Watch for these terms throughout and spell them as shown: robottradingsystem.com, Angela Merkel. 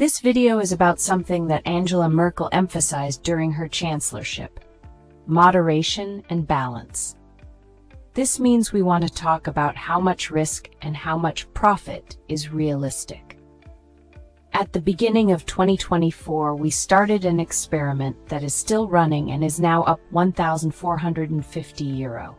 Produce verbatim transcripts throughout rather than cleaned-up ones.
This video is about something that Angela Merkel emphasized during her chancellorship: moderation and balance. This means we want to talk about how much risk and how much profit is realistic. At the beginning of twenty twenty-four, we started an experiment that is still running and is now up one thousand four hundred fifty euro.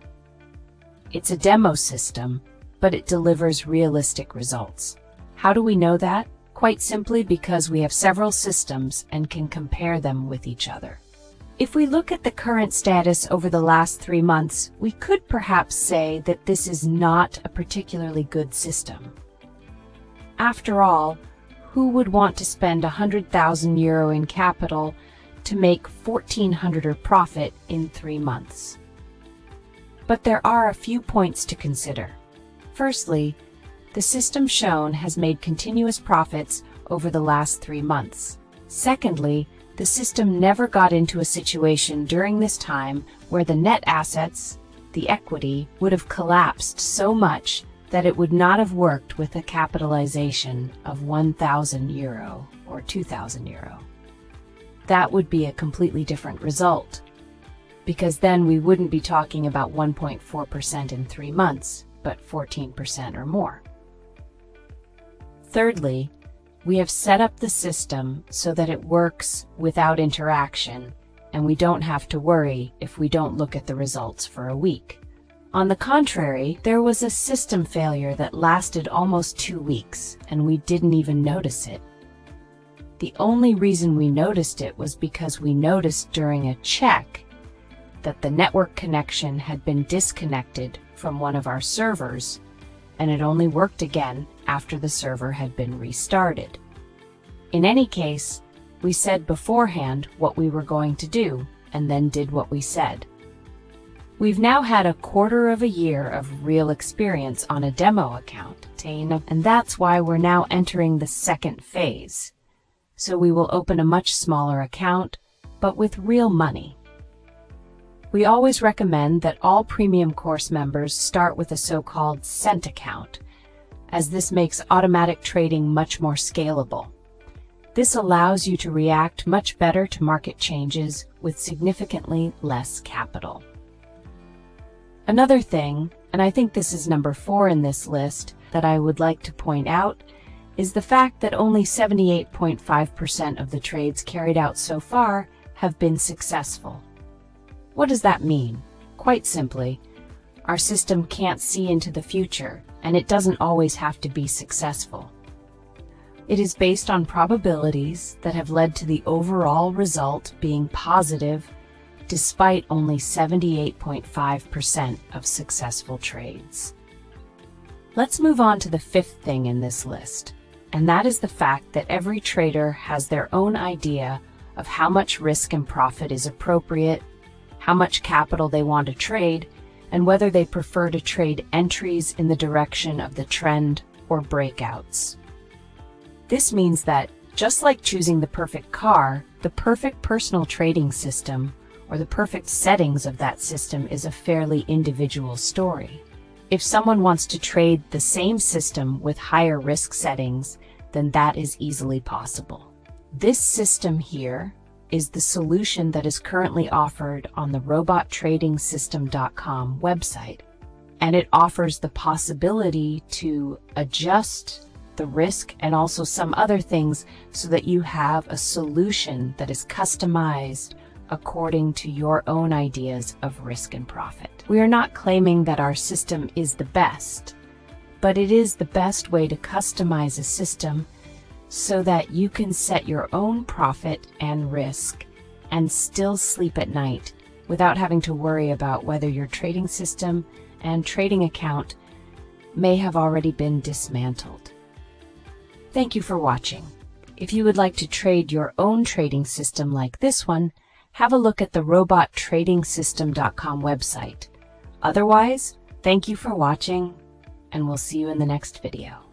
It's a demo system, but it delivers realistic results. How do we know that? Quite simply because we have several systems and can compare them with each other. If we look at the current status over the last three months, we could perhaps say that this is not a particularly good system. After all, who would want to spend one hundred thousand euro in capital to make fourteen hundred euro profit in three months? But there are a few points to consider. Firstly, the system shown has made continuous profits over the last three months. Secondly, the system never got into a situation during this time where the net assets, the equity, would have collapsed so much that it would not have worked with a capitalization of one thousand euro or two thousand euro. That would be a completely different result, because then we wouldn't be talking about one point four percent in three months, but fourteen percent or more. Thirdly, we have set up the system so that it works without interaction, and we don't have to worry if we don't look at the results for a week. On the contrary, there was a system failure that lasted almost two weeks, and we didn't even notice it. The only reason we noticed it was because we noticed during a check that the network connection had been disconnected from one of our servers, and it only worked again after the server had been restarted. In any case, we said beforehand what we were going to do, and then did what we said. We've now had a quarter of a year of real experience on a demo account, and that's why we're now entering the second phase. So we will open a much smaller account, but with real money. We always recommend that all premium course members start with a so-called cent account, as this makes automatic trading much more scalable. This allows you to react much better to market changes with significantly less capital. Another thing, and I think this is number four in this list, that I would like to point out is the fact that only seventy-eight point five percent of the trades carried out so far have been successful. What does that mean? Quite simply, our system can't see into the future, and it doesn't always have to be successful. It is based on probabilities that have led to the overall result being positive, despite only seventy-eight point five percent of successful trades. Let's move on to the fifth thing in this list, and that is the fact that every trader has their own idea of how much risk and profit is appropriate, how much capital they want to trade, and whether they prefer to trade entries in the direction of the trend or breakouts. This means that, just like choosing the perfect car, the perfect personal trading system or the perfect settings of that system is a fairly individual story. If someone wants to trade the same system with higher risk settings, then that is easily possible. This system here is the solution that is currently offered on the robot trading system dot com website, and it offers the possibility to adjust the risk and also some other things so that you have a solution that is customized according to your own ideas of risk and profit. We are not claiming that our system is the best, but it is the best way to customize a system so that you can set your own profit and risk and still sleep at night without having to worry about whether your trading system and trading account may have already been dismantled. Thank you for watching. If you would like to trade your own trading system like this one, have a look at the robot trading system dot com website. Otherwise, thank you for watching, and we'll see you in the next video.